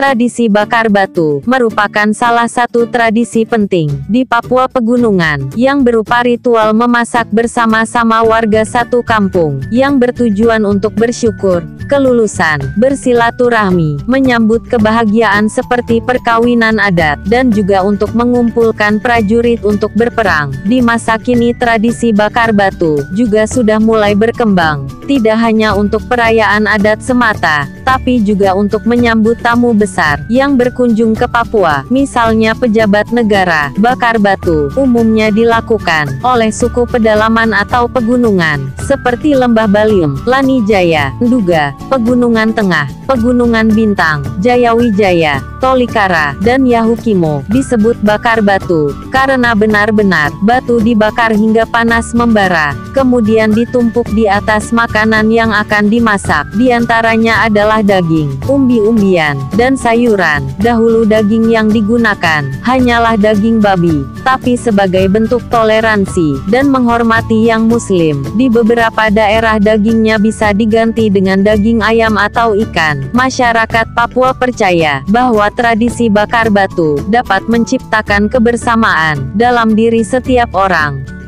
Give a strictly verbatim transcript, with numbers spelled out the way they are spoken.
Tradisi bakar batu merupakan salah satu tradisi penting di Papua Pegunungan, yang berupa ritual memasak bersama-sama warga satu kampung, yang bertujuan untuk bersyukur, kelulusan, bersilaturahmi, menyambut kebahagiaan seperti perkawinan adat, dan juga untuk mengumpulkan prajurit untuk berperang. Di masa kini tradisi bakar batu juga sudah mulai berkembang, tidak hanya untuk perayaan adat semata, tapi juga untuk menyambut tamu besar yang berkunjung ke Papua, misalnya pejabat negara. Bakar batu umumnya dilakukan oleh suku pedalaman atau pegunungan, seperti Lembah Balim, Lani Jaya, Nduga, Pegunungan Tengah, Pegunungan Bintang, Jayawijaya, Tolikara, dan Yahukimo. Disebut bakar batu karena benar-benar batu dibakar hingga panas membara, kemudian ditumpuk di atas makanan yang akan dimasak. Di antaranya adalah daging, umbi-umbian, dan sayuran. Dahulu daging yang digunakan hanyalah daging babi, tapi sebagai bentuk toleransi dan menghormati yang muslim, di beberapa daerah dagingnya bisa diganti dengan daging ayam atau ikan. Masyarakat Papua percaya bahwa tradisi bakar batu dapat menciptakan kebersamaan dalam diri setiap orang.